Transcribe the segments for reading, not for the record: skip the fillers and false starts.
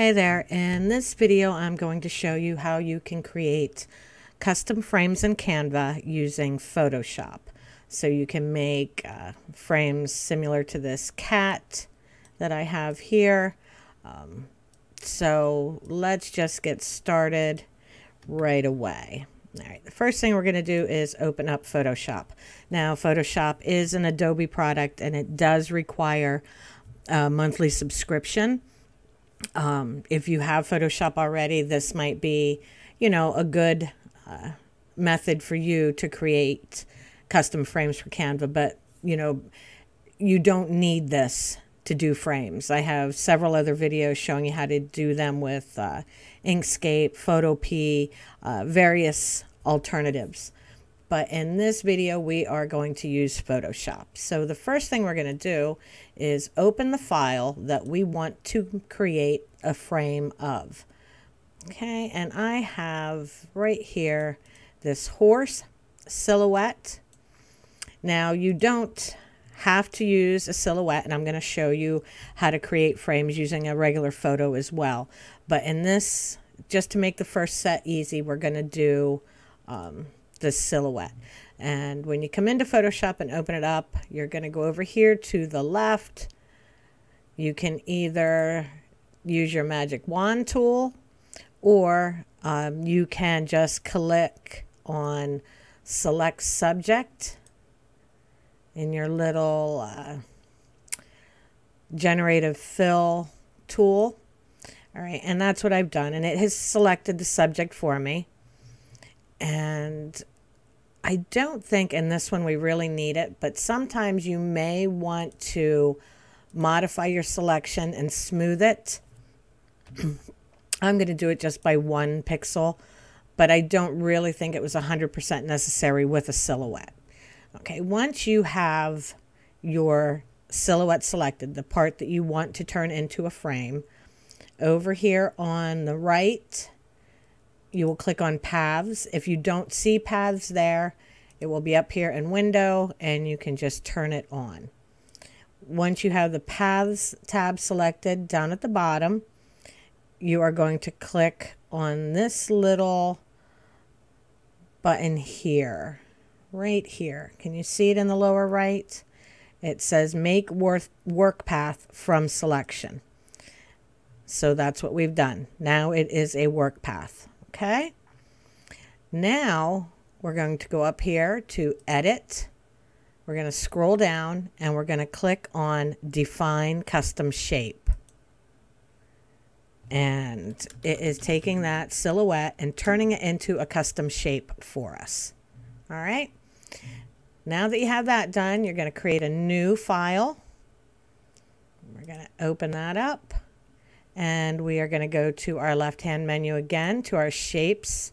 Hey there, in this video I'm going to show you how you can create custom frames in Canva using Photoshop. So you can make frames similar to this cat that I have here. So let's just get started right away. All right, the first thing we're going to do is open up Photoshop. Now Photoshop is an Adobe product and it does require a monthly subscription. If you have Photoshop already, this might be, you know, a good method for you to create custom frames for Canva, but, you know, you don't need this to do frames. I have several other videos showing you how to do them with Inkscape, Photopea, various alternatives. But in this video, we are going to use Photoshop. So the first thing we're going to do is open the file that we want to create a frame of. Okay, and I have right here this horse silhouette. Now you don't have to use a silhouette, and I'm going to show you how to create frames using a regular photo as well. But in this, just to make the first set easy, we're going to do the silhouette. And when you come into Photoshop and open it up, you're going to go over here to the left. You can either use your magic wand tool, or you can just click on select subject in your little generative fill tool. All right, and that's what I've done, and it has selected the subject for me. And I don't think in this one we really need it, but sometimes you may want to modify your selection and smooth it. I'm going to do it just by 1 pixel, but I don't really think it was 100% necessary with a silhouette. Okay, once you have your silhouette selected, the part that you want to turn into a frame, over here on the right, you will click on paths. If you don't see paths there, it will be up here in window, and you can just turn it on. Once you have the paths tab selected, down at the bottom, you are going to click on this little button here, right here. Can you see it in the lower right? It says make work path from selection. So that's what we've done. Now it is a work path. Okay, now we're going to go up here to edit. We're going to scroll down and we're going to click on define custom shape. And it is taking that silhouette and turning it into a custom shape for us. All right, now that you have that done, you're going to create a new file. We're going to open that up. And we are going to go to our left-hand menu again, to our shapes,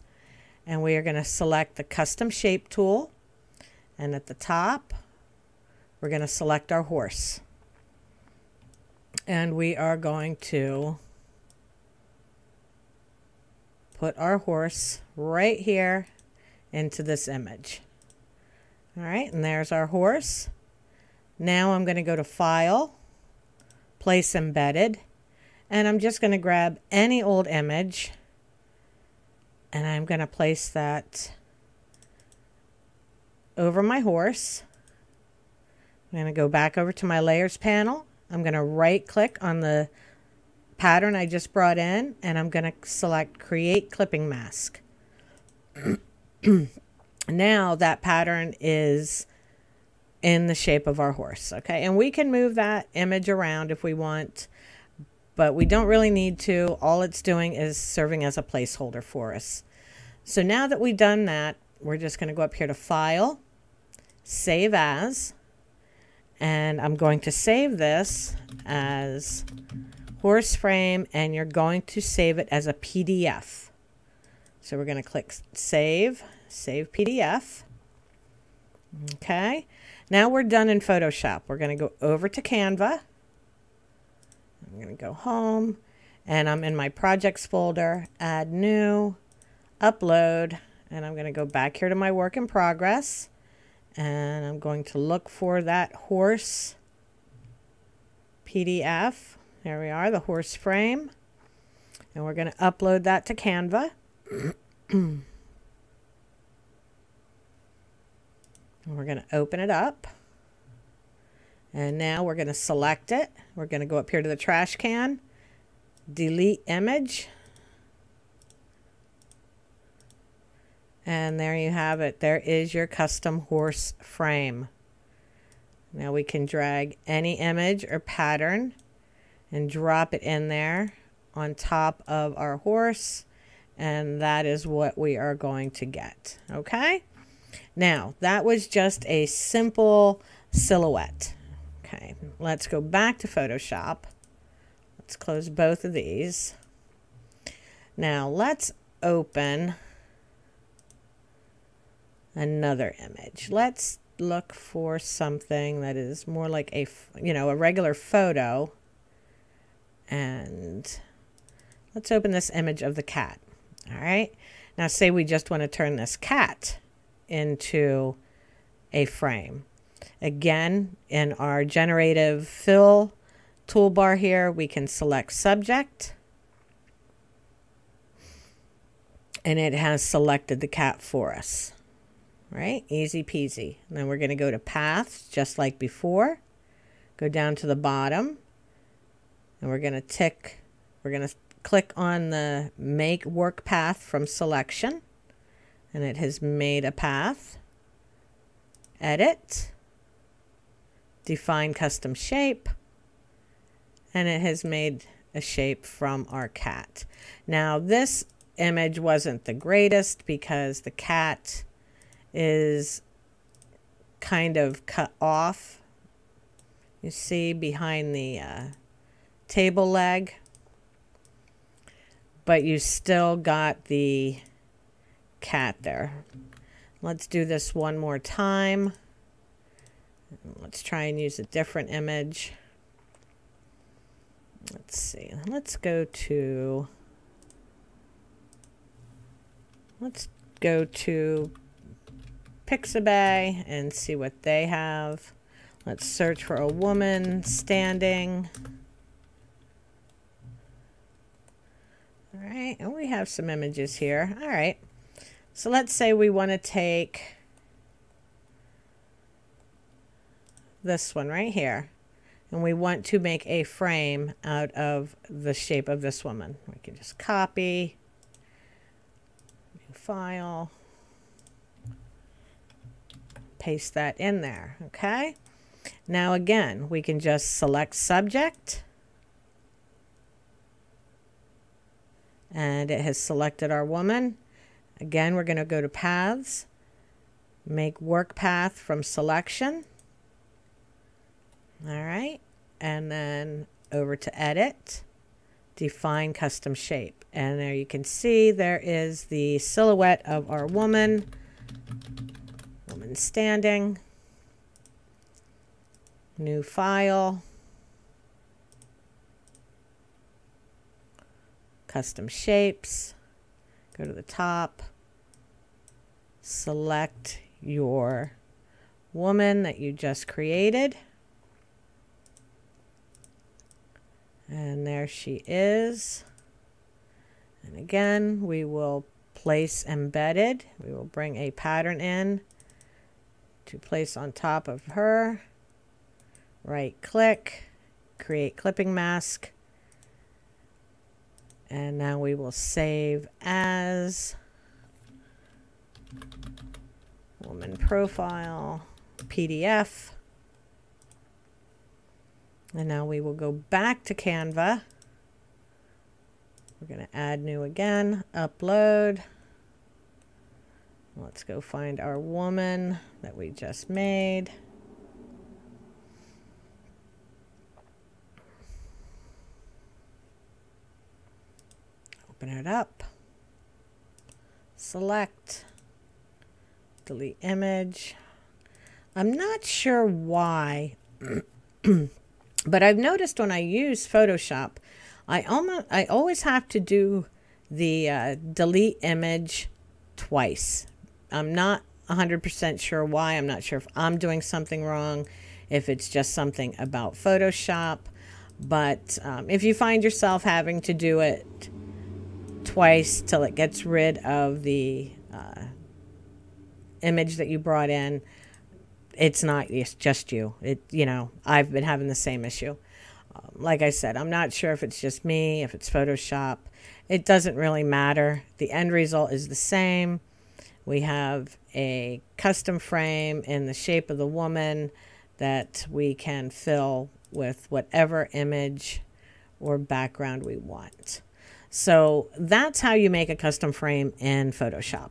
and we are going to select the custom shape tool. And at the top, we're going to select our horse. And we are going to put our horse right here into this image. All right, and there's our horse. Now I'm going to go to File, Place Embedded. And I'm just going to grab any old image and I'm going to place that over my horse. I'm going to go back over to my layers panel. I'm going to right click on the pattern I just brought in and I'm going to select create clipping mask. Now that pattern is in the shape of our horse. Okay, and we can move that image around if we want. But we don't really need to. All it's doing is serving as a placeholder for us. So now that we've done that, we're just going to go up here to File, Save As, and I'm going to save this as horse frame, and you're going to save it as a PDF. So we're going to click Save, Save PDF. Okay, now we're done in Photoshop. We're going to go over to Canva. I'm going to go home and I'm in my projects folder, add new, upload, and I'm going to go back here to my work in progress and I'm going to look for that horse PDF. There we are, the horse frame. and we're going to upload that to Canva. And we're going to open it up. And now we're going to select it. We're going to go up here to the trash can, delete image. And there you have it. There is your custom horse frame. Now we can drag any image or pattern and drop it in there on top of our horse. And that is what we are going to get. Okay. Now that was just a simple silhouette. Okay. Let's go back to Photoshop. Let's close both of these. Now let's open another image. Let's look for something that is more like a, you know, a regular photo. And let's open this image of the cat. All right. Now say we just want to turn this cat into a frame. Again, in our generative fill toolbar here, we can select subject. And it has selected the cat for us. Right? Easy peasy. And then we're going to go to paths just like before. Go down to the bottom. And we're going to tick. We're going to click on the make work path from selection. And it has made a path. Edit. Define custom shape. And it has made a shape from our cat. Now this image wasn't the greatest because the cat is kind of cut off, you see, behind the table leg, but you still got the cat there. Let's do this one more time. Let's try and use a different image. Let's see, let's go to, Pixabay and see what they have. Let's search for a woman standing. All right, and we have some images here. All right, so let's say we want to take this one right here, and we want to make a frame out of the shape of this woman. We can just copy, new file, paste that in there. Okay. Now again, we can just select subject. And it has selected our woman. Again, we're going to go to paths, make work path from selection. All right. And then over to edit, define custom shape. And there you can see there is the silhouette of our woman. Woman standing, new file, custom shapes, go to the top, select your woman that you just created, and there she is. And again, we will place embedded, we will bring a pattern in to place on top of her, right click, create clipping mask, and now we will save as woman profile PDF. And now we will go back to Canva. We're going to add new again, upload. Let's go find our woman that we just made. Open it up. Select. Delete image. I'm not sure why, but I've noticed when I use Photoshop, I always have to do the delete image twice. I'm not 100% sure why. I'm not sure if I'm doing something wrong, if it's just something about Photoshop. But if you find yourself having to do it twice till it gets rid of the image that you brought in. It's not just you. You know, I've been having the same issue. Like I said, I'm not sure if it's just me, if it's Photoshop. It doesn't really matter. The end result is the same. We have a custom frame in the shape of the woman that we can fill with whatever image or background we want. So that's how you make a custom frame in Photoshop.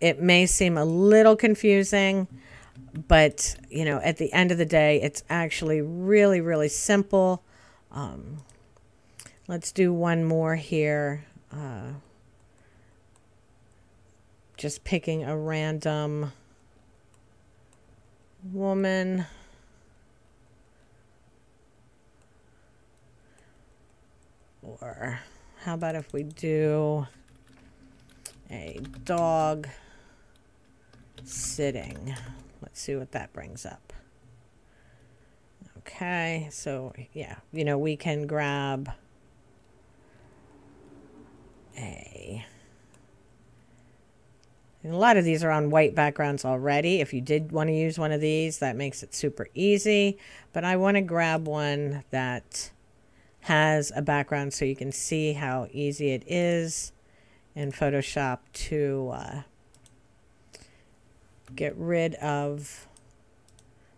It may seem a little confusing, but you know, at the end of the day, it's actually really, really simple. Let's do one more here. Just picking a random woman. Or how about if we do a dog sitting? Let's see what that brings up. Okay, so yeah, you know, we can grab a... And a lot of these are on white backgrounds already. If you did want to use one of these, that makes it super easy. But I want to grab one that has a background so you can see how easy it is in Photoshop to get rid of,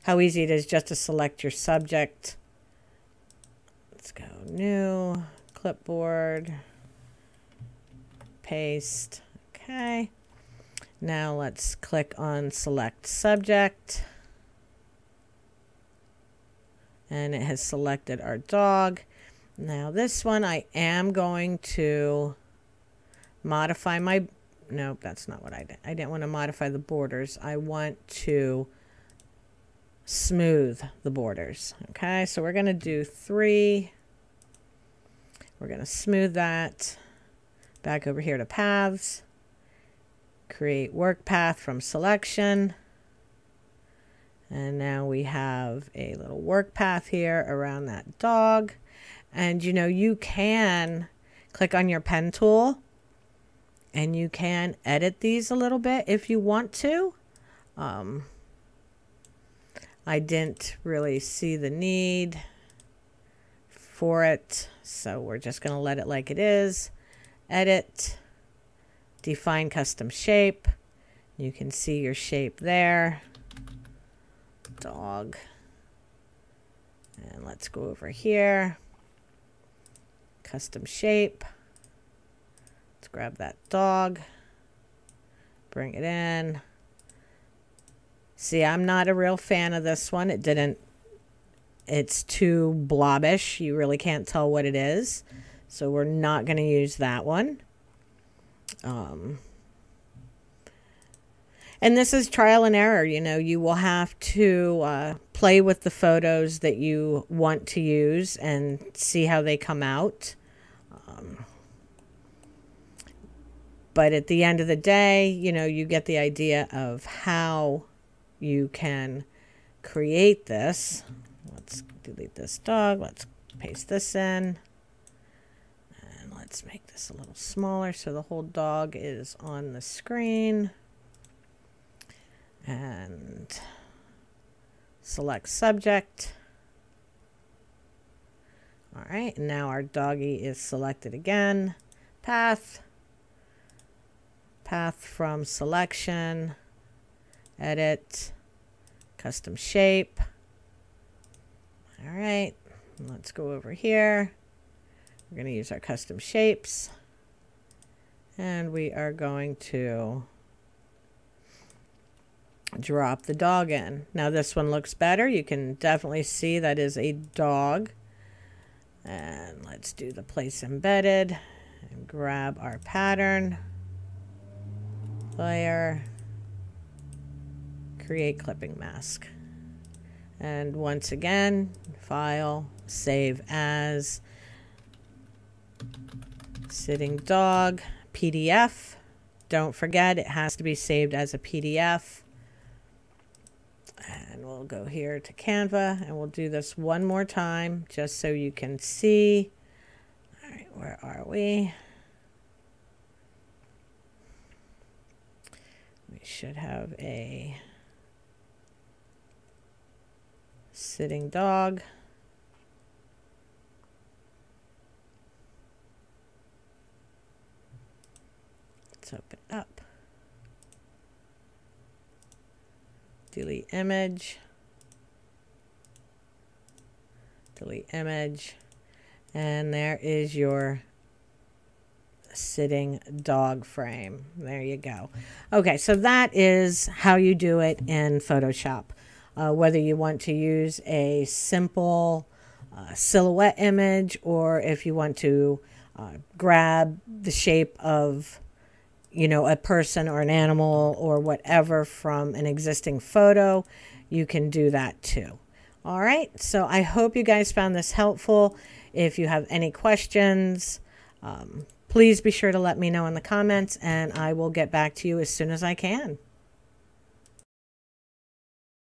how easy it is just to select your subject. Let's go new, clipboard, paste. Okay. Now let's click on select subject. And it has selected our dog. Now this one I am going to modify my... Nope, that's not what I did. I didn't want to modify the borders. I want to smooth the borders. Okay, so we're going to do 3. We're going to smooth that. Back over here to paths. Create work path from selection. And now we have a little work path here around that dog. And you know, you can click on your pen tool and you can edit these a little bit if you want to. I didn't really see the need for it, so we're just going to let it like it is. Edit. Define custom shape. You can see your shape there. Dog. And let's go over here. Custom shape. Let's grab that dog. Bring it in. See, I'm not a real fan of this one. It didn't... It's too blobbish. You really can't tell what it is. So we're not going to use that one. And this is trial and error. You know, you will have to play with the photos that you want to use and see how they come out. But at the end of the day, you know, you get the idea of how you can create this. Let's delete this dog. Let's paste this in. Let's make this a little smaller so the whole dog is on the screen. And select subject. All right, now our doggy is selected again. Path. Path from selection. Edit. Custom shape. All right, let's go over here. We're going to use our custom shapes and we are going to drop the dog in. Now this one looks better. You can definitely see that is a dog. And let's do the place embedded and grab our pattern, layer, create clipping mask. And once again, file, save as, sitting dog, PDF. Don't forget, it has to be saved as a PDF. And we'll go here to Canva and we'll do this one more time just so you can see. All right, Where are we? We should have a sitting dog. Let's open it up. Delete image. Delete image. And there is your sitting dog frame. There you go. Okay, so that is how you do it in Photoshop. Whether you want to use a simple silhouette image, or if you want to grab the shape of, you know, a person or an animal or whatever from an existing photo, you can do that too. All right, so I hope you guys found this helpful. If you have any questions, please be sure to let me know in the comments, and I will get back to you as soon as I can.